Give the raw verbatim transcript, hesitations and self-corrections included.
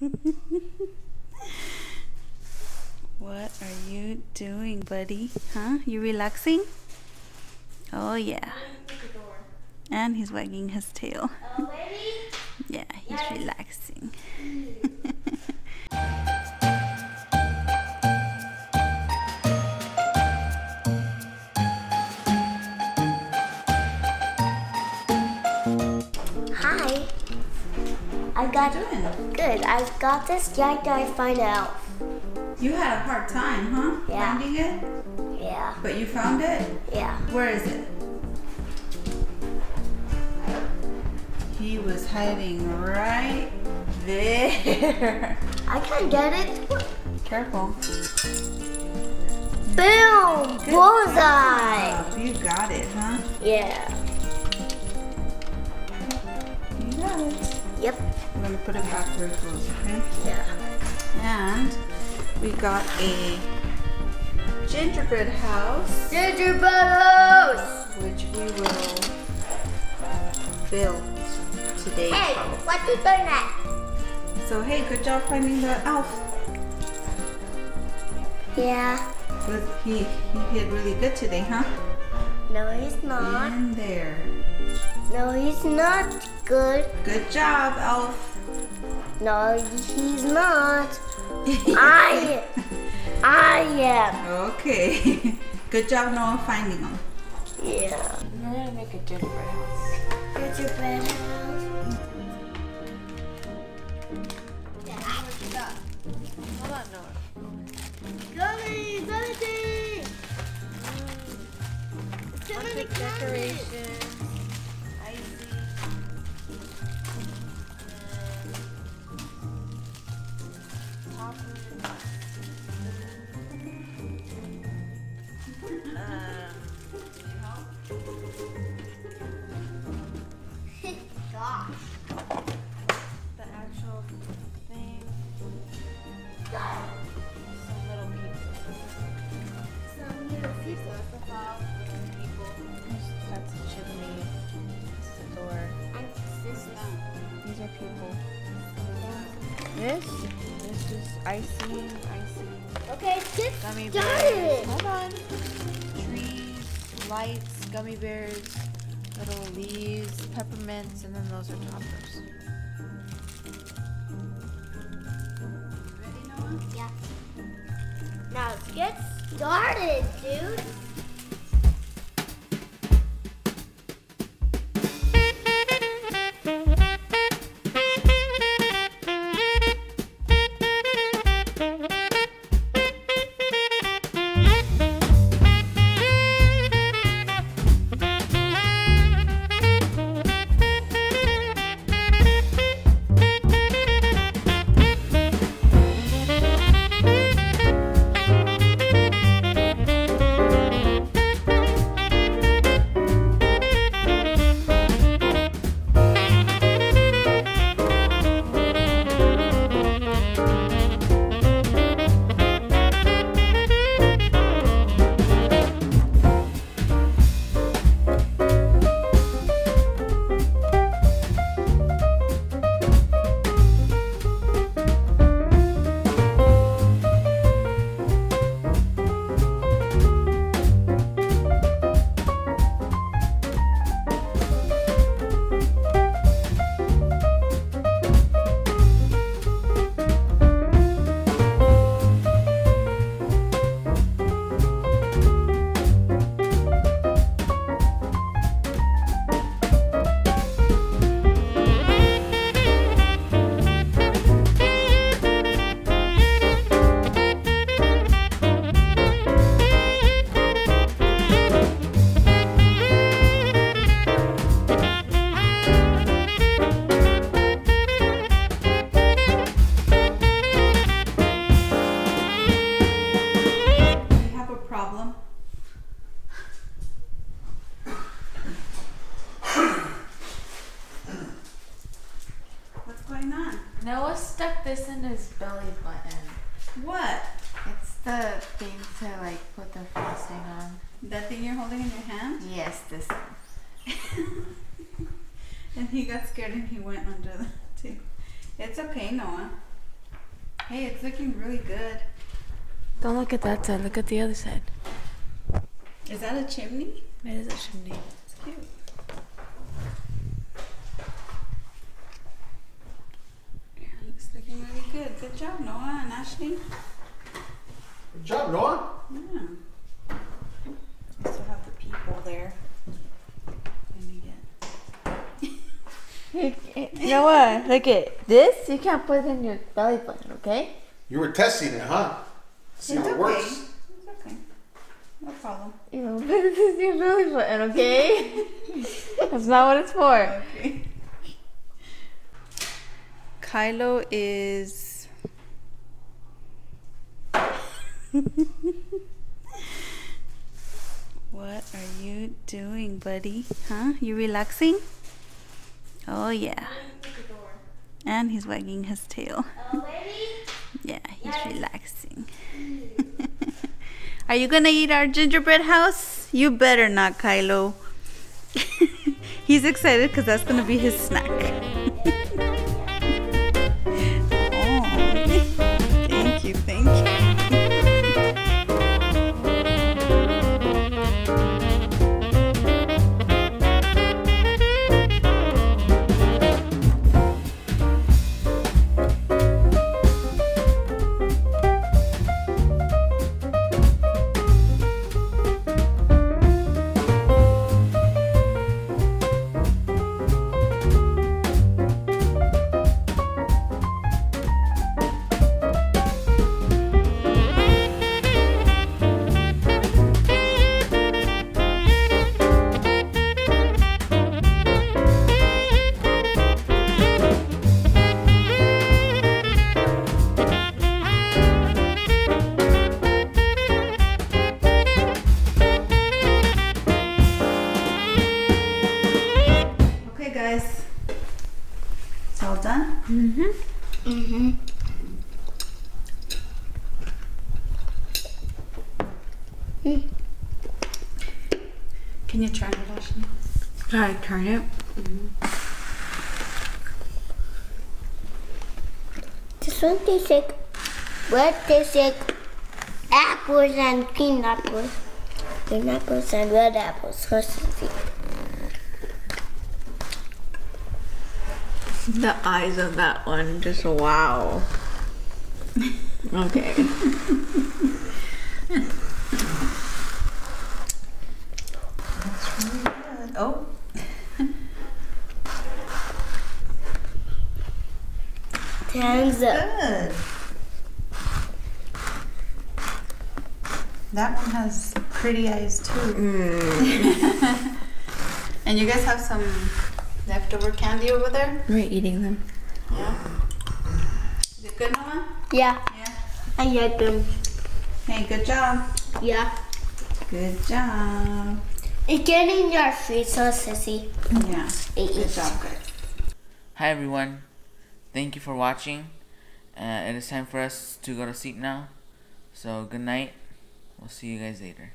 What are you doing, buddy? Huh? You relaxing? Oh yeah. And he's wagging his tail. Oh, baby. Yeah, he's yes. relaxing. Hi. I got good. good. I've got this giant guy find out. You had a hard time, huh? Yeah. Finding it? Yeah. But you found it? Yeah. Where is it? He was hiding right there. I can't get it. Careful. Boom! Good Bullseye! Job. You got it, huh? Yeah. You got it. Yep. I'm going to put it back where it goes, okay? Yeah. And we got a gingerbread house. Gingerbread house! Which we will build today. Hey, what you doing at? So hey, good job finding the elf. Yeah. He, he did really good today, huh? No, he's not. In there. No, he's not good. Good job, elf. No, he's not. I I am. Okay. Good job, Noah, finding him. Yeah. We're gonna make a gingerbread house. Gingerbread house. Gummy, gummy! It's gonna be decoration, icy, and popcorn. Um, can you help? Gosh. The actual thing. Some little people. Some little people. That's the house. Little people. That's the chimney. That's the door. And this is. These are people. This? This is icing. Icing. Okay, it's gummy bears. Hold on. Trees, lights, gummy bears, little leaves, peppermints, and then those are toppers. Yeah. Now let's get started, dude. Noah stuck this in his belly button. What? It's the thing to like put the frosting on. That thing you're holding in your hand? Yes, this one. And he got scared and he went under the table. It's okay, Noah. Hey, it's looking really good. Don't look at that side, look at the other side. Is that a chimney? It is a chimney. It's cute. Yeah, it's looking really good. Good job, Noah and Ashley. Good job, Noah. Yeah. I still have the people there. Noah, look at this. You can't put it in your belly button, okay? You were testing it, huh? See it's how it okay. works. It's okay. No problem. You know, this is your belly button, okay? That's not what it's for. Okay. Kylo is... What are you doing, buddy? Huh? You relaxing? Oh yeah, and he's wagging his tail. Yeah, he's relaxing. Are you gonna eat our gingerbread house? You better not, Kylo. He's excited because that's gonna be his snack. Oh, thank you, thank you. Mm-hmm. Mm-hmm. Mm. Can you try it, Ashley? Can I turn it? Mm-hmm. This one tastes like, what tastes like apples and green apples. Green apples and red apples. The eyes of that one, just wow. Okay. That's really good. Oh. Time's up. Good. That one has pretty eyes too. Mm. And you guys have some leftover candy over there? We're eating them. Yeah. Is it good, Noah? Yeah. Yeah. I like them. Hey, good job. Yeah. Good job. It's getting your free sauce, Sissy. Yeah. It good eats. job, guys. Hi, everyone. Thank you for watching. Uh, it is time for us to go to sleep now. So, good night. We'll see you guys later.